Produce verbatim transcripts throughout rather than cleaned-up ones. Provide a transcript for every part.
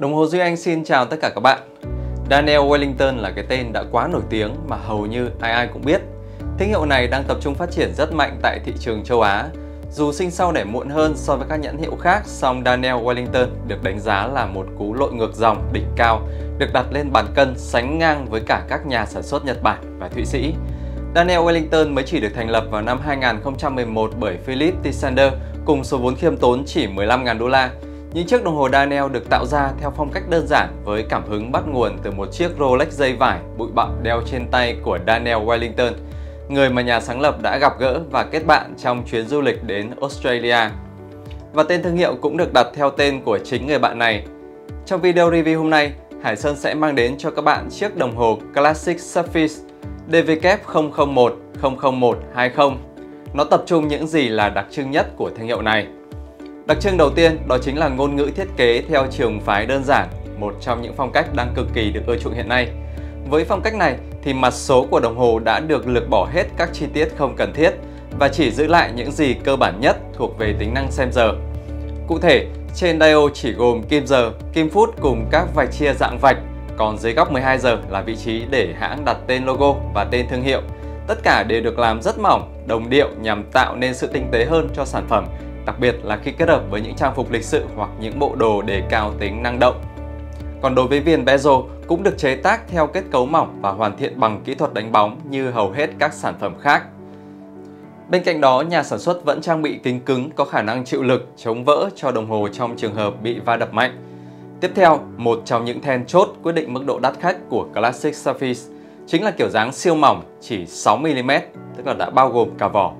Đồng hồ Duy Anh xin chào tất cả các bạn. Daniel Wellington là cái tên đã quá nổi tiếng mà hầu như ai ai cũng biết. Thương hiệu này đang tập trung phát triển rất mạnh tại thị trường châu Á. Dù sinh sau đẻ muộn hơn so với các nhãn hiệu khác, song Daniel Wellington được đánh giá là một cú lội ngược dòng đỉnh cao, được đặt lên bàn cân sánh ngang với cả các nhà sản xuất Nhật Bản và Thụy Sĩ. Daniel Wellington mới chỉ được thành lập vào năm hai nghìn không trăm mười một bởi Filip Tysander cùng số vốn khiêm tốn chỉ mười lăm nghìn đô la. Những chiếc đồng hồ Daniel được tạo ra theo phong cách đơn giản với cảm hứng bắt nguồn từ một chiếc Rolex dây vải bụi bặm đeo trên tay của Daniel Wellington, người mà nhà sáng lập đã gặp gỡ và kết bạn trong chuyến du lịch đến Australia. Và tên thương hiệu cũng được đặt theo tên của chính người bạn này. Trong video review hôm nay, Hải Sơn sẽ mang đến cho các bạn chiếc đồng hồ Classic Suffolk D V K không không một không không một hai không. Nó tập trung những gì là đặc trưng nhất của thương hiệu này. Đặc trưng đầu tiên đó chính là ngôn ngữ thiết kế theo trường phái đơn giản, một trong những phong cách đang cực kỳ được ưa chuộng hiện nay. Với phong cách này thì mặt số của đồng hồ đã được lược bỏ hết các chi tiết không cần thiết và chỉ giữ lại những gì cơ bản nhất thuộc về tính năng xem giờ. Cụ thể, trên dial chỉ gồm kim giờ, kim phút cùng các vạch chia dạng vạch, còn dưới góc mười hai giờ là vị trí để hãng đặt tên logo và tên thương hiệu. Tất cả đều được làm rất mỏng, đồng điệu nhằm tạo nên sự tinh tế hơn cho sản phẩm, đặc biệt là khi kết hợp với những trang phục lịch sự hoặc những bộ đồ đề cao tính năng động. Còn đối với viền bezel cũng được chế tác theo kết cấu mỏng và hoàn thiện bằng kỹ thuật đánh bóng như hầu hết các sản phẩm khác. Bên cạnh đó, nhà sản xuất vẫn trang bị kính cứng có khả năng chịu lực, chống vỡ cho đồng hồ trong trường hợp bị va đập mạnh. Tiếp theo, một trong những then chốt quyết định mức độ đắt khách của Classic Suffolk chính là kiểu dáng siêu mỏng chỉ sáu mi li mét, tức là đã bao gồm cả vỏ.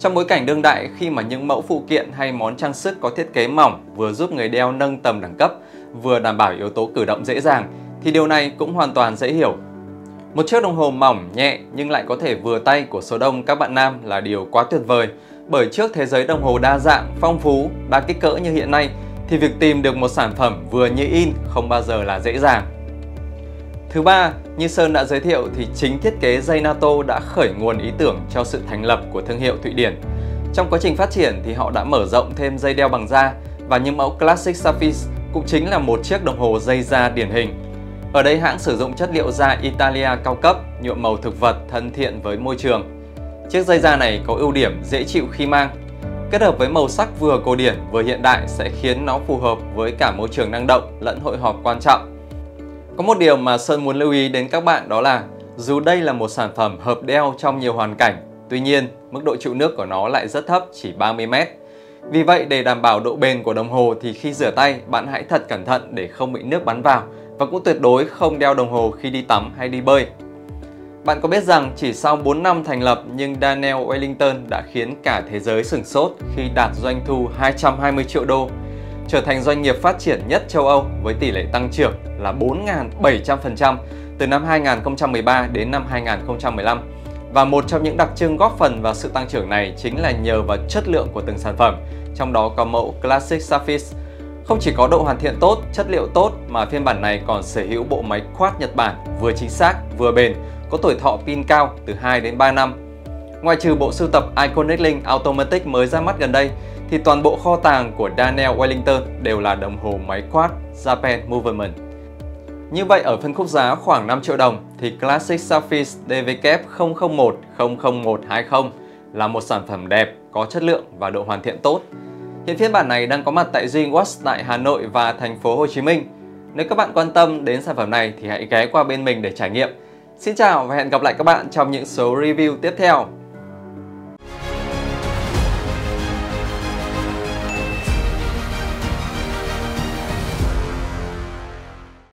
Trong bối cảnh đương đại, khi mà những mẫu phụ kiện hay món trang sức có thiết kế mỏng vừa giúp người đeo nâng tầm đẳng cấp, vừa đảm bảo yếu tố cử động dễ dàng, thì điều này cũng hoàn toàn dễ hiểu. Một chiếc đồng hồ mỏng, nhẹ nhưng lại có thể vừa tay của số đông các bạn nam là điều quá tuyệt vời, bởi trước thế giới đồng hồ đa dạng, phong phú, đa kích cỡ như hiện nay, thì việc tìm được một sản phẩm vừa như in không bao giờ là dễ dàng. Thứ ba, như Sơn đã giới thiệu thì chính thiết kế dây NATO đã khởi nguồn ý tưởng cho sự thành lập của thương hiệu Thụy Điển. Trong quá trình phát triển thì họ đã mở rộng thêm dây đeo bằng da và những mẫu Classic Suffolk cũng chính là một chiếc đồng hồ dây da điển hình. Ở đây hãng sử dụng chất liệu da Italia cao cấp, nhuộm màu thực vật thân thiện với môi trường. Chiếc dây da này có ưu điểm dễ chịu khi mang, kết hợp với màu sắc vừa cổ điển vừa hiện đại sẽ khiến nó phù hợp với cả môi trường năng động lẫn hội họp quan trọng. Có một điều mà Sơn muốn lưu ý đến các bạn đó là dù đây là một sản phẩm hợp đeo trong nhiều hoàn cảnh, tuy nhiên mức độ chịu nước của nó lại rất thấp, chỉ ba mươi mét. Vì vậy, để đảm bảo độ bền của đồng hồ thì khi rửa tay bạn hãy thật cẩn thận để không bị nước bắn vào, và cũng tuyệt đối không đeo đồng hồ khi đi tắm hay đi bơi. Bạn có biết rằng chỉ sau bốn năm thành lập nhưng Daniel Wellington đã khiến cả thế giới sửng sốt khi đạt doanh thu hai trăm hai mươi triệu đô, trở thành doanh nghiệp phát triển nhất châu Âu với tỷ lệ tăng trưởng là bốn nghìn bảy trăm phần trăm từ năm hai nghìn không trăm mười ba đến năm hai nghìn không trăm mười lăm. Và một trong những đặc trưng góp phần vào sự tăng trưởng này chính là nhờ vào chất lượng của từng sản phẩm, trong đó có mẫu Classic Suffolk. Không chỉ có độ hoàn thiện tốt, chất liệu tốt mà phiên bản này còn sở hữu bộ máy quát Nhật Bản vừa chính xác, vừa bền, có tuổi thọ pin cao từ hai đến ba năm. Ngoài trừ bộ sưu tập Iconic Link Automatic mới ra mắt gần đây, thì toàn bộ kho tàng của Daniel Wellington đều là đồng hồ máy quát Japan Movement. Như vậy, ở phân khúc giá khoảng năm triệu đồng thì Classic Suffolk D V K không không một không không một hai không là một sản phẩm đẹp, có chất lượng và độ hoàn thiện tốt. Hiện phiên bản này đang có mặt tại Duy Watch tại Hà Nội và thành phố Hồ Chí Minh. Nếu các bạn quan tâm đến sản phẩm này thì hãy ghé qua bên mình để trải nghiệm. Xin chào và hẹn gặp lại các bạn trong những số review tiếp theo.